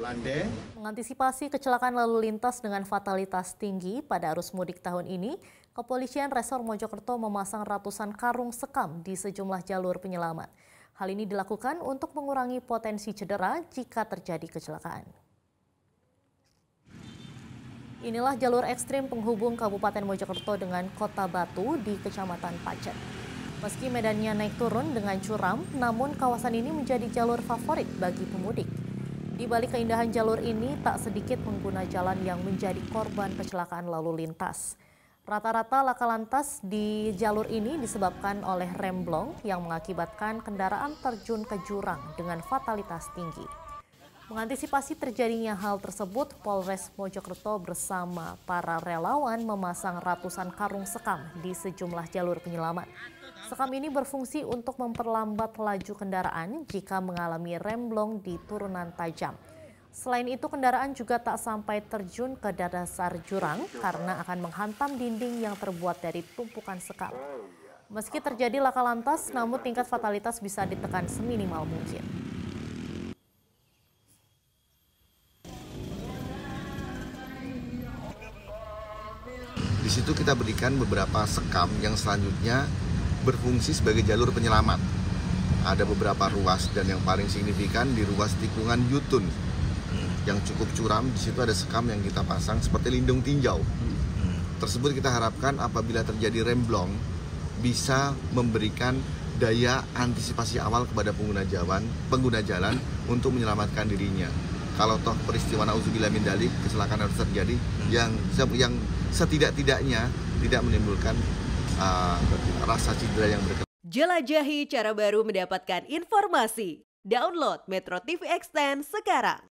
landai. Mengantisipasi kecelakaan lalu lintas dengan fatalitas tinggi pada arus mudik tahun ini, Kepolisian Resor Mojokerto memasang ratusan karung sekam di sejumlah jalur penyelamat. Hal ini dilakukan untuk mengurangi potensi cedera jika terjadi kecelakaan. Inilah jalur ekstrim penghubung Kabupaten Mojokerto dengan Kota Batu di Kecamatan Pacet. Meski medannya naik turun dengan curam, namun kawasan ini menjadi jalur favorit bagi pemudik. Di balik keindahan jalur ini, tak sedikit pengguna jalan yang menjadi korban kecelakaan lalu lintas. Rata-rata laka lantas di jalur ini disebabkan oleh remblong yang mengakibatkan kendaraan terjun ke jurang dengan fatalitas tinggi. Mengantisipasi terjadinya hal tersebut, Polres Mojokerto bersama para relawan memasang ratusan karung sekam di sejumlah jalur penyelamat. Sekam ini berfungsi untuk memperlambat laju kendaraan jika mengalami remblong di turunan tajam. Selain itu, kendaraan juga tak sampai terjun ke dasar jurang karena akan menghantam dinding yang terbuat dari tumpukan sekam. Meski terjadi laka lantas, namun tingkat fatalitas bisa ditekan seminimal mungkin. Di situ kita berikan beberapa sekam yang selanjutnya berfungsi sebagai jalur penyelamat. Ada beberapa ruas dan yang paling signifikan di ruas tikungan Yutun yang cukup curam. Di situ ada sekam yang kita pasang seperti lindung tinjau. Tersebut kita harapkan apabila terjadi remblong bisa memberikan daya antisipasi awal kepada pengguna jalan untuk menyelamatkan dirinya. Kalau toh peristiwa na'udzubillah min dzalik, kecelakaan harus terjadi yang setidak-tidaknya tidak menimbulkan rasa cedera yang berkembang. Jelajahi cara baru mendapatkan informasi. Download Metro TV Extend sekarang.